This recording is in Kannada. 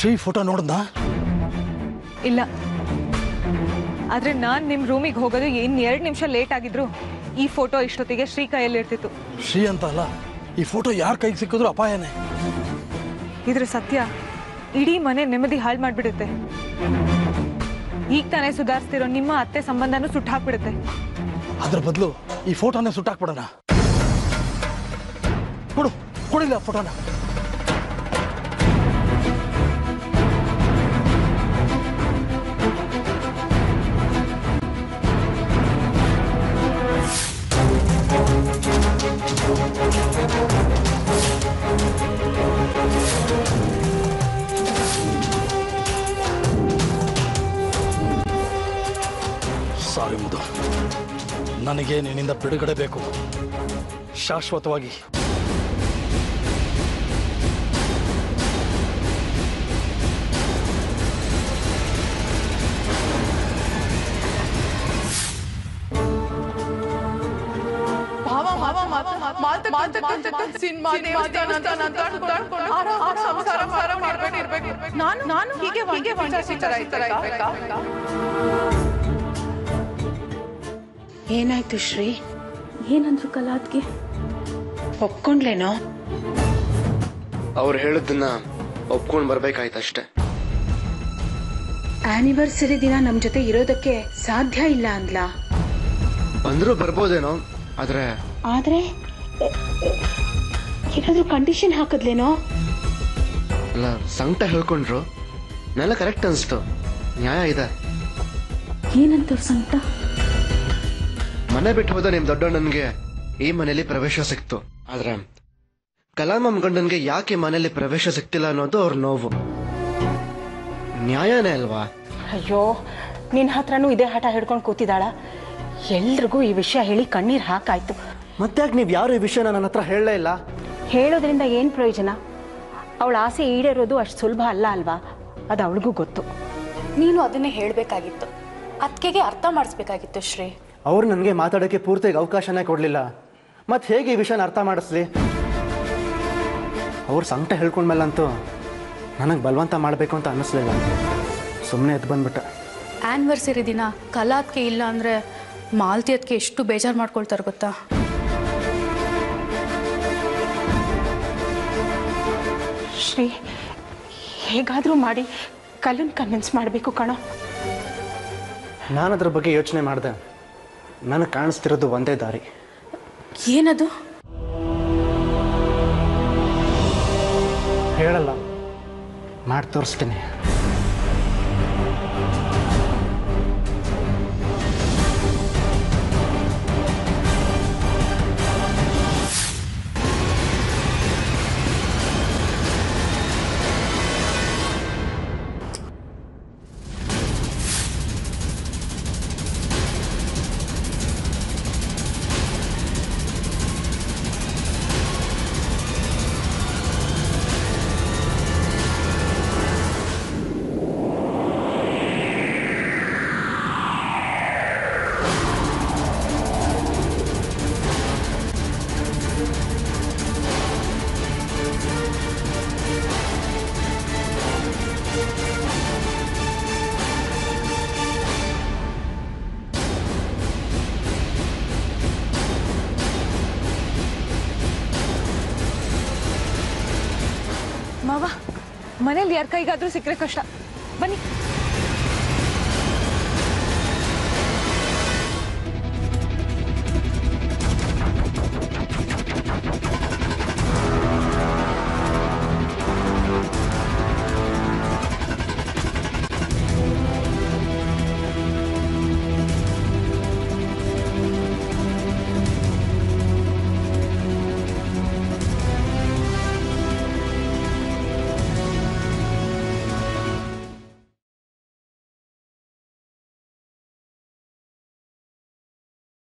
श्री फोटो नोड़ा ಇಲ್ಲ ಆದ್ರೆ ನಾನು ನಿಮ್ಮ ರೂಮಿಗೆ ಹೋಗೋದು ಇನ್ನು 2 ನಿಮಿಷ ಲೇಟ್ ಆಗಿದ್ರು ಈ ಫೋಟೋ ಇಷ್ಟೊತ್ತಿಗೆ ಶ್ರೀ ಕೈಯಲ್ಲಿ ಇರ್ತಿತ್ತು ಶ್ರೀ ಅಂತ ಅಲ್ಲ ಈ ಫೋಟೋ ಯಾರ್ ಕೈಗೆ ಸಿಕ್ಕಿದ್ರು ಅಪಾಯನೇ ಇದರ ಸತ್ಯ ಇಡಿ ಮನೆ ನೆಮ್ಮದಿ ಹಾಳು ಮಾಡಿಬಿಡುತ್ತೆ ಈಗ ತಾನೇ ಸುಧಾರಿಸ್ತಿರೋ ನಿಮ್ಮ ಅತ್ತೆ ಸಂಬಂಧನೂ ಸುಟ್ಟು ಹಾಕಿಬಿಡುತ್ತೆ ಅದರ ಬದಲು ಈ ಫೋಟೋನೇ ಸುಟ್ಟು ಹಾಕಿಬಿಡೋಣ ಕೊಡು ಕೊಡಿಲ್ಲ ಫೋಟೋನ सारी मुद नन बिगड़े शाश्वत ಏನಾಯ್ತು ಶ್ರೀ ಏನಂದ್ರು ಕಲಾತ್ಗೆ ಒಪ್ಕೊಂಡ್ಲೇನೋ ಅವರು ಹೇಳಿದ್ದನ್ನ ಒಪ್ಕೊಂಡು ಬರಬೇಕಾಯ್ತು ಅಷ್ಟೇ ಆನಿವರ್ಸರಿ ದಿನ ನಮ್ಮ ಜೊತೆ ಇರೋದಕ್ಕೆ ಸಾಧ್ಯ ಇಲ್ಲ ಅಂದ್ಲ ಬಂದ್ರು ಬರಬಹುದೇನೋ ಆದ್ರೆ ಆದ್ರೆ ಏನಾದ್ರೂ ಕಂಡೀಷನ್ ಹಾಕಿದ್ಲೇನೋ ಅಲ್ಲ ಸಂಕಟ ಹೇಳ್ಕೊಂಡ್ರು ನೆಲ ಕರೆಕ್ಟ್ ಅನ್ಸ್ತು ನ್ಯಾಯ ಇದೆ ಏನಂತ ಸಂಕಟ ಮನೆ ಬಿಟ್ಟು ಹೋದ ನಿಮ್ಮ ದೊಡ್ಡಣ್ಣನಿಗೆ ಈ ಮನೆಯಲ್ಲಿ ಪ್ರವೇಶ ಸಿಕ್ತು ಆದ್ರೆ ಕಲಾಮಂ ಗಂಡನಿಗೆ ಯಾಕೆ ಮನೆಯಲ್ಲಿ ಪ್ರವೇಶ ಸಿಕ್ತಿಲ್ಲ ಅನ್ನೋದು ಅವ್ರ ನೋವು ನ್ಯಾಯನೇ ಅಲ್ವಾ ಅಯ್ಯೋ ನಿನ್ನ ಹತ್ರನೂ ಇದೇ ಹಠ ಹಿಡ್ಕೊಂಡು ಕೂತಿದ್ದಾಳ ಎಲ್ರಿಗೂ ಈ ವಿಷಯ ಹೇಳಿ ಕಣ್ಣೀರ್ ಹಾಕಾಯ್ತು ಮತ್ತೆ ಯಾಕೆ ನೀವು ಯಾರು ಈ ವಿಷಯನ ನನ್ನ ಹತ್ರ ಹೇಳಲೇ ಇಲ್ಲ ಹೇಳೋದ್ರಿಂದ ಏನು ಪ್ರಯೋಜನ ಅವಳ ಆಸೆ ಈಡೇರೋದು ಅಷ್ಟು ಸುಲಭ ಅಲ್ಲ ಅಲ್ವಾ ಅದು ಅವಳಿಗೂ ಗೊತ್ತು ನೀನು ಅದನ್ನೇ ಹೇಳಬೇಕಾಗಿತ್ತು ಅದಕ್ಕೆ ಅರ್ಥ ಮಾಡಿಸಬೇಕಾಗಿತ್ತು ಶ್ರೀ ಅವರು ನನಗೆ ಮಾತಾಡೋಕ್ಕೆ ಪೂರ್ತಿಯಾಗಿ ಅವಕಾಶನೇ ಕೊಡಲಿಲ್ಲ ಮತ್ತೆ ಹೇಗೆ ಈ ವಿಷಯನ ಅರ್ಥ ಮಾಡಿಸ್ಲಿ ಅವರು ಸಂಕಟ ಹೇಳ್ಕೊಂಡ್ಮೇಲಂತೂ ನನಗೆ ಬಲವಂತ ಮಾಡಬೇಕು ಅಂತ ಅನ್ನಿಸ್ಲಿಲ್ಲ ಸುಮ್ಮನೆ ಎದ್ದು ಬಂದ್ಬಿಟ್ಟೆ ಆನಿವರ್ಸರಿ ದಿನ ಕಲಾತ್ಗೆ ಇಲ್ಲ ಅಂದರೆ ಮಾಲ್ತಿ ಅದಕ್ಕೆ ಎಷ್ಟು ಬೇಜಾರು ಮಾಡ್ಕೊಳ್ತಾರೆ ಗೊತ್ತಾ ಶ್ರೀ ಹೇಗಾದರೂ ಮಾಡಿ ಕಲನ್ ಕನ್ವಿನ್ಸ್ ಮಾಡಬೇಕು ಕಣೋ ನಾನು ಅದರ ಬಗ್ಗೆ ಯೋಚನೆ ಮಾಡಿದೆ ನನಗೆ ಕಾಣಿಸ್ತಿರೋದು ಒಂದೇ ದಾರಿ ಏನದು ಹೇಳಲ್ಲ ಮಾಡಿ ತೋರಿಸ್ತೀನಿ मनेल यार कई गादरू सिक्रे कष्ट बनी